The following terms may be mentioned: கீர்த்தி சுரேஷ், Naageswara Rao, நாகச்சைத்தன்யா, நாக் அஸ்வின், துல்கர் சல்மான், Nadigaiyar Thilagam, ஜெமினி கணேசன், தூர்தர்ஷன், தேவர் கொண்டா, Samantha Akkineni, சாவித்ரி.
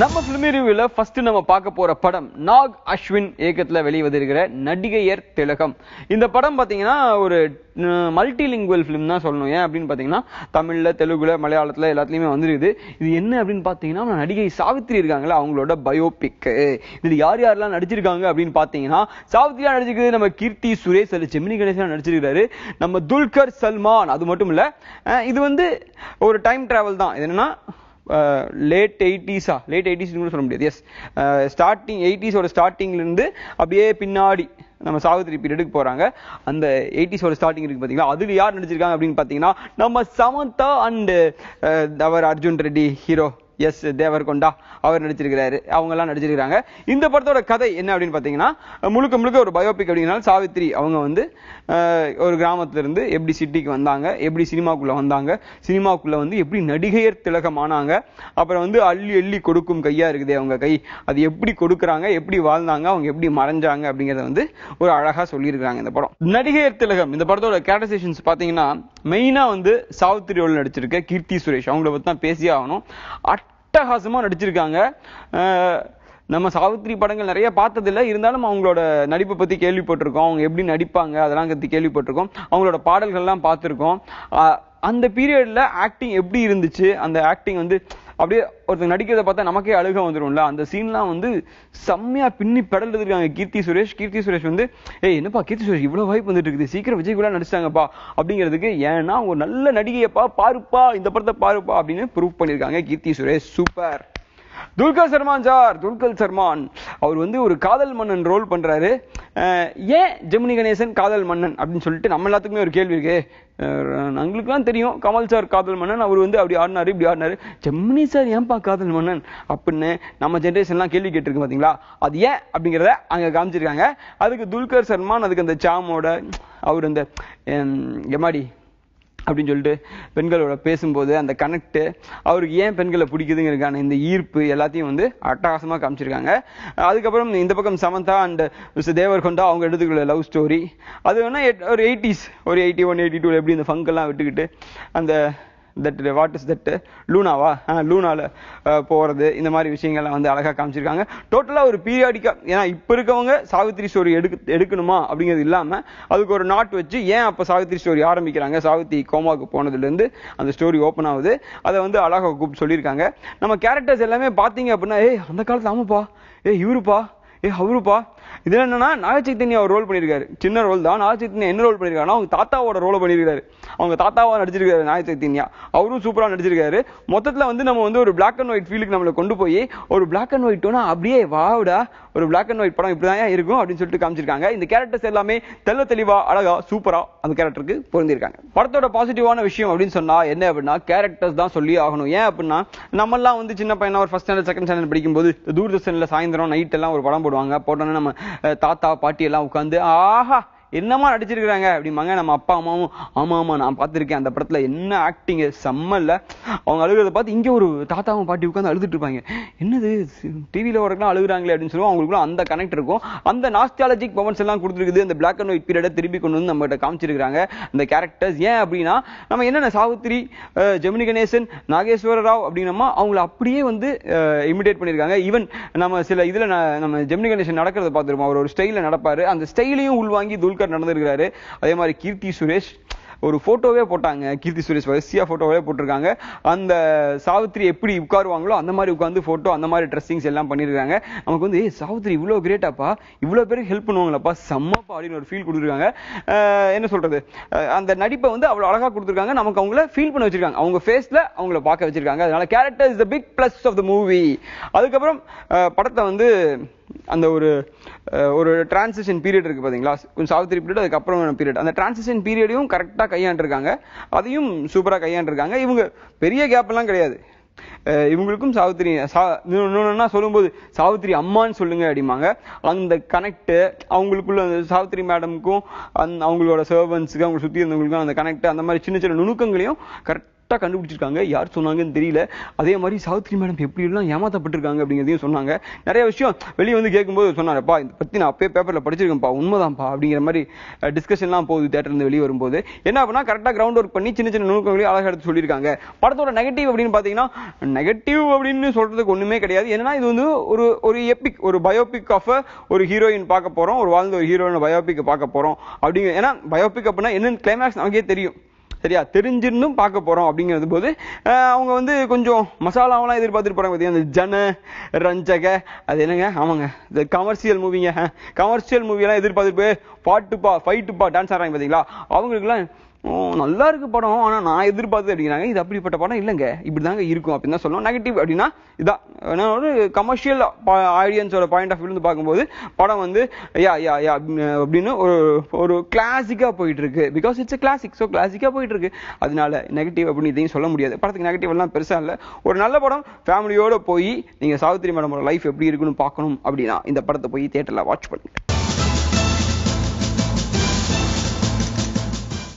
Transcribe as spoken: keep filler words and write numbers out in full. நம்ம film reviewல first நம்ம பார்க்க போற படம் நாக் அஸ்வின் ஏகத்துல வெளிவந்திருக்கிற நடிகையர் திலகம். இந்த படம் பாத்தீங்கன்னா ஒரு மல்டிலிங்குவல் film தான் சொல்லணும். ஏன் அப்படினு பாத்தீங்கன்னா தமிழ்ல, தெலுங்குல, மலையாளத்துல எல்லாத்துலயுமே வந்திருக்குது. இது என்ன அப்படினு பாத்தீங்கன்னா நடிகை சாவித்ரி இருக்காங்கல அவங்களோட பயோபிக். இதுல யார் யாரெல்லாம் நடிச்சிருக்காங்க அப்படினு பாத்தீங்கன்னா சாவித்ரியா நடிச்சிருக்கிறது நம்ம கீர்த்தி சுரேஷ், அதுல ஜெமினி கணேசன் நடிச்சிருக்காரு, நம்ம துல்கர் சல்மான். அது மட்டும் இல்ல, இது வந்து ஒரு டைம் டிராவல் தான். இது என்னன்னா late eighties ah late eighties nu solla mudiyadhu. Yes, uh, starting eighties oda starting la irundhu abiye pinnadi நம்ம சாவித்ரி பீரியடுக்கு போறாங்க. அந்த எயிட்டிஸோட ஸ்டார்டிங் இருக்கு பாத்தீங்களா, அதுல யார் நடிச்சிருக்காங்க அப்படின்னு பாத்தீங்கன்னா நம்ம சமந்தா அண்ட் அவர் அர்ஜுன் ரெட்டி ஹீரோ, எஸ் தேவர் கொண்டா அவர் நடிச்சிருக்கிறாரு, அவங்க எல்லாம் நடிச்சிருக்கிறாங்க. இந்த படத்தோட கதை என்ன அப்படின்னு பாத்தீங்கன்னா முழுக்க முழுக்க ஒரு பயோபிக் அப்படின்னாலும் சாவித்ரி அவங்க வந்து ஒரு கிராமத்துல இருந்து எப்படி சிட்டிக்கு வந்தாங்க, எப்படி சினிமாக்குள்ள வந்தாங்க, சினிமாக்குள்ள வந்து எப்படி நடிகையர் திலகம் ஆனாங்க, அப்புறம் வந்து அள்ளி அள்ளி கொடுக்கும் கையா இருக்குது அவங்க கை, அது எப்படி கொடுக்குறாங்க, எப்படி வாழ்ந்தாங்க, அவங்க எப்படி மறைஞ்சாங்க அப்படிங்கறத வந்து ஒரு அழகா சொல்லியிருக்காங்க இந்த படம் நடிகையர் திலகம். இந்த படத்தோட கேரக்டரைசேஷன்ஸ் பாத்தீங்கன்னா மெயினா வந்து சாவித்ரியோட நடிச்சிருக்க கீர்த்தி சுரேஷ் அவங்கள பத்தி தான் பேசியே ஆகணும். அட்டகாசமா நடிச்சிருக்காங்க. நம்ம சாவித்ரி படங்கள் நிறைய பார்த்ததில்ல, இருந்தாலும் அவங்களோட நடிப்பை பற்றி கேள்விப்பட்டிருக்கோம், அவங்க எப்படி நடிப்பாங்க அதெல்லாம் பற்றி கேள்விப்பட்டிருக்கோம், அவங்களோட பாடல்கள்லாம் பார்த்துருக்கோம். அந்த பீரியடில் ஆக்டிங் எப்படி இருந்துச்சு, அந்த ஆக்டிங் வந்து அப்படியே ஒருத்தர் நடிக்கிறத பார்த்தா நமக்கே அழுக வந்துடும்ல, அந்த சீன்லாம் வந்து செம்மையா பின்னி படல்றதுக்காங்க கீர்த்தி சுரேஷ். கீர்த்தி சுரேஷ் வந்து ஏய் என்னப்பா கீர்த்தி சுரேஷ் இவ்வளோ வைப் வந்துட்டு இருக்குது, சீக்கிரம் விஜய் கூட நடிச்சிட்டாங்கப்பா அப்படிங்கிறதுக்கு, ஏன்னா ஒரு நல்ல நடிகையப்பா பாருப்பா இந்த படத்தை பாருப்பா அப்படின்னு ப்ரூவ் பண்ணியிருக்காங்க கீர்த்தி சுரேஷ். சூப்பர். துல்கர் சல்மான் சார், துல்கர் சல்மான் அவர் வந்து ஒரு காதல் மன்னன் ரோல் பண்றாரு. ஏன் ஜெமினி கணேசன் காதல் மன்னன் அப்படின்னு சொல்லிட்டு நம்ம எல்லாத்துக்குமே ஒரு கேள்வி இருக்கு. எங்களுக்குலாம் தெரியும் கமல் சார் காதல் மன்னன், அவர் வந்து அப்படி ஆடினாரு இப்படி ஆடினாரு, ஜெமினி சார் ஏன்பா காதல் மன்னன் அப்படின்னு நம்ம ஜென்ரேஷன்லாம் கேள்வி கேட்டிருக்கு பாத்தீங்களா, அது ஏன் அப்படிங்கிறத அங்க காமிச்சிருக்காங்க. அதுக்கு துல்கர் சல்மான் அதுக்கு அந்த சாமோட அவர் அந்த எமாடி அப்படின்னு சொல்லிட்டு பெண்களோட பேசும்போது அந்த கனெக்ட், அவருக்கு ஏன் பெண்களை பிடிக்குதுங்கிறதுக்கான இந்த ஈர்ப்பு எல்லாத்தையும் வந்து அட்டகாசமாக காமிச்சிருக்காங்க. அதுக்கப்புறம் இந்த பக்கம் சமந்தா அண்ட் தேவர் கொண்டா அவங்க எடுத்துக்குள்ள லவ் ஸ்டோரி, அது வேணா ஒரு எயிட்டிஸ் ஒரு எயிட்டி ஒன் எயிட்டி டூவில் எப்படி இந்த ஃபங்கெல்லாம் விட்டுக்கிட்டு அந்த தட் வாட் இஸ் தட் லூனாவா லூனாவில் போகிறது, இந்த மாதிரி விஷயங்கள்லாம் வந்து அழகாக காமிச்சிருக்காங்க. டோட்டலாக ஒரு பீரியாடிக்காக, ஏன்னா இப்போ இருக்கவங்க சாவித்ரி ஸ்டோரி எடுக்க எடுக்கணுமா அப்படிங்கிறது இல்லாமல் அதுக்கு ஒரு நாட் வச்சு ஏன் அப்போ சாவித்ரி ஸ்டோரி ஆரம்பிக்கிறாங்க, சாவித்ரி கோமாவுக்கு போனதுலேருந்து அந்த ஸ்டோரி ஓப்பன் ஆகுது, அதை வந்து அழகாக கூப்பிட்டு சொல்லியிருக்காங்க. நம்ம கேரக்டர்ஸ் எல்லாமே பார்த்தீங்க அப்படின்னா ஏய் அந்த காலத்தில் ஆமாப்பா, ஏ இவருப்பா, ஏ அவருப்பா. இதில் என்னன்னா நாகச்சைத்தன்யா அவர் ரோல் பண்ணியிருக்காரு, சின்ன ரோல் தான். நாகச்சைத்தன்யா என்ன ரோல் பண்ணியிருக்காருன்னா அவங்க தாத்தாவோட ரோலை பண்ணியிருக்காரு, அவங்க தாத்தாவா நடிச்சிருக்காரு நாகச்சைத்தன்யா, அவரும் சூப்பராக நடிச்சிருக்காரு. மொத்தத்தில் வந்து நம்ம வந்து ஒரு பிளாக் அண்ட் ஒயிட் ஃபீலுக்கு நம்மளை கொண்டு போய் ஒரு பிளாக் அண்ட் ஒயிட்டோன்னா அப்படியே வாவிடா ஒரு பிளாக் அண்ட் ஒயிட் படம் இப்படிதான் இருக்கும் அப்படின்னு சொல்லிட்டு காமிச்சிருக்காங்க. இந்த கேரக்டர்ஸ் எல்லாமே தெல்ல தெளிவா அழகா சூப்பரா அந்த கேரக்டருக்கு பொருந்திருக்காங்க. படத்தோட பாசிட்டிவான விஷயம் அப்படின்னு சொன்னா என்ன அப்படின்னா கேரக்டர்ஸ் தான் சொல்லி ஆகணும். ஏன் அப்படின்னா நம்ம எல்லாம் வந்து சின்ன பையனா ஒரு ஃபர்ஸ்ட் ஸ்டாண்டர்ட் செகண்ட் ஸ்டாண்டர்ட் படிக்கும்போது தூர்தர்ஷன்ல சாயந்தரம் நைட் எல்லாம் ஒரு படம் போடுவாங்க, போட்டோன்னா நம்ம தாத்தா பாட்டி எல்லாம் உட்காந்து ஆஹா என்னமா நடிச்சிருக்கிறாங்க அப்படிம்பாங்க. நம்ம அப்பா அம்மாவும் ஆமா ஆமா நான் பார்த்துருக்கேன் அந்த படத்துல என்ன ஆக்டிங்கு செம்ம இல்லை, அவங்க அழுகிறத பார்த்து இங்கே ஒரு தாத்தாவும் பாட்டி உட்காந்து அழுதுட்டு இருப்பாங்க, என்னது டிவியில் வரக்குலாம் அழுகுறாங்களே அப்படின்னு சொல்லுவோம். அவங்களுக்குள்ள அந்த கனெக்ட் இருக்கும், அந்த நாஸ்டாலஜிக் மொமெண்ட்ஸ் எல்லாம் கொடுத்துருக்குது. அந்த பிளாக் அண்ட் ஒயிட் பீரியடை திருப்பி கொண்டு வந்து நம்மகிட்ட காமிச்சிருக்கிறாங்க அந்த கேரக்டர்ஸ். ஏன் அப்படின்னா நம்ம என்னென்ன சாவித்ரி, ஜெமினி கணேசன், நாகேஸ்வர ராவ் அப்படின்னமா அவங்கள அப்படியே வந்து இமிடேட் பண்ணியிருக்காங்க. ஈவன் நம்ம சில இதில் நம்ம ஜெமினி கணேசன் நடக்கிறத பார்த்துருப்போம், அவர் ஒரு ஸ்டைலில் நடப்பார், அந்த ஸ்டைலையும் உள்வாங்கி நடந்திருக்கிறாரு. அதே மாதிரி கீர்த்தி சுரேஷ் ஒரு போட்டோவே போட்டாங்க, கீர்த்தி சுரேஷ் வரிசையா போட்டோவே போட்டிருக்காங்க, அந்த சாவித்ரி எப்படி உட்காருவாங்களோ அந்த மாதிரி உட்கார்ந்து போட்டோ அந்த மாதிரி ட்ரெஸ்ஸிங்ஸ் எல்லாம் பண்ணியிருக்காங்க. நமக்கு வந்து சாவித்ரி இவ்வளோ கிரேட்டாப்பா, இவ்வளோ பேருக்கு ஹெல்ப் பண்ணுவாங்களப்பா, செம்மப்பா அப்படின்னு ஒரு ஃபீல் கொடுத்துருக்காங்க. என்ன சொல்றது, அந்த நடிப்பை வந்து அவ்வளோ அழகாக கொடுத்துருக்காங்க, நமக்கு அவங்கள ஃபீல் பண்ண வச்சிருக்காங்க, அவங்க ஃபேஸ்ல அவங்கள பார்க்க வச்சிருக்காங்க. அதனால character is the big plus of the movie. அதுக்கப்புறம் படத்தை வந்து அந்த ஒரு ஒரு டிரான்சிஷன் பீரியட் இருக்குது பார்த்தீங்களா, கொஞ்சம் சாவித்ரி பீரியட் அதுக்கப்புறம் பீரியட், அந்த டிரான்சிஷன் பீரியடையும் கரெக்டாக கையாண்டிருக்காங்க, அதையும் சூப்பராக கையாண்டிருக்காங்க. இவங்க பெரிய கேப்லாம் கிடையாது இவங்களுக்கும் சாவித்ரி. இன்னொன்னா சொல்லும்போது சாவித்ரி அம்மான்னு சொல்லுங்க அப்படிமாங்க, அந்த கனெக்ட் அவங்களுக்குள்ள, அந்த சாவித்ரி மேடமுக்கும் அவங்களோட சர்வன்ஸுக்கு அவங்க சுற்றி இருந்தவங்களுக்கும் அந்த கனெக்ட், அந்த மாதிரி சின்ன சின்ன நுணுக்கங்களையும் கரெக்ட் கரெக்ட்டா கண்டுபிடிச்சிருக்காங்க. யார் சொன்னாங்கன்னு தெரியல. அதே மாதிரி சாவித்ரி மேடம் எப்படி எல்லாம் ஏமாத்தப்பட்டிருக்காங்க அப்படிங்கிறதையும் சொன்னாங்க. நிறைய விஷயம் வெளியே வந்து கேட்கும்போது சொன்னாங்கப்பா, இதை பற்றி நான் அப்பயே பேப்பரில் படிச்சிருக்கேன்ப்பா, உண்மைதான்ப்பா அப்படிங்கிற மாதிரி டிஸ்கஷன்லாம் போகுது. தேட்டர்லேருந்து வெளியே வரும்போது என்ன அப்படின்னா கரெக்டாக கிரவுண்ட் ஒர்க் பண்ணி சின்ன சின்ன நுணுக்கங்களையும் அழகாக எடுத்து சொல்லியிருக்காங்க. படத்தோட நெகட்டிவ் அப்படின்னு பார்த்தீங்கன்னா, நெகட்டிவ் அப்படின்னு சொல்கிறதுக்கு ஒன்றுமே கிடையாது. ஏன்னா இது வந்து ஒரு ஒரு எபிக், ஒரு பயோபிக் ஆஃப் ஒரு ஹீரோயின் பார்க்க போகிறோம், ஒரு வாழ்ந்த ஒரு ஹீரோயின் பயோபிக் பார்க்க போகிறோம் அப்படிங்கிற. ஏன்னா பயோபிக் அப்படின்னா என்னென்னு கிளைமேக்ஸ் நமக்கே தெரியும், சரியா தெரிஞ்சிருந்தும் பார்க்க போகிறோம் அப்படிங்கிறது போது அவங்க வந்து கொஞ்சம் மசாலாவெல்லாம் எதிர்பார்த்துட்டு போகிறாங்க. பார்த்தீங்கன்னா இந்த ஜன ரஞ்சக அது என்னங்க, ஆமாங்க இந்த கமர்ஷியல் மூவிங்க, கமர்ஷியல் மூவியெல்லாம் எதிர்பார்த்துட்டு போய் பாட்டுப்பா ஃபைட்டுப்பா டான்ஸ் ஆடுறாங்க பார்த்தீங்களா. அவங்களுக்குலாம் நல்லா இருக்கு படம், ஆனால் நான் எதிர்பார்த்து அப்படிங்கிறாங்க. இது அப்படிப்பட்ட படம் இல்லைங்க, இப்படி தாங்க இருக்கும் அப்படின்னு தான் சொல்லணும். நெகட்டிவ் அப்படின்னா இதான். ஏன்னா ஒரு கமர்ஷியல் ஆடியன்ஸோட பாயிண்ட் ஆஃப் வியூலேருந்து பார்க்கும்போது படம் வந்து யா யா யா அப்படின்னு ஒரு ஒரு கிளாசிக்காக போயிட்டு இருக்கு. பிகாஸ் இட்ஸ் கிளாசிக், ஸோ கிளாசிக்காக போயிட்டு இருக்கு. அதனால நெகட்டிவ் அப்படின்னு இதையும் சொல்ல முடியாது. படத்துக்கு நெகட்டிவ் எல்லாம் பெருசாக இல்லை. ஒரு நல்ல படம் ஃபேமிலியோட போய் நீங்கள் சாவித்ரி மேடமோட லைஃப் எப்படி இருக்குன்னு பார்க்கணும் அப்படின்னா இந்த படத்தை போய் தியேட்டரில் வாட்ச் பண்ணுங்க.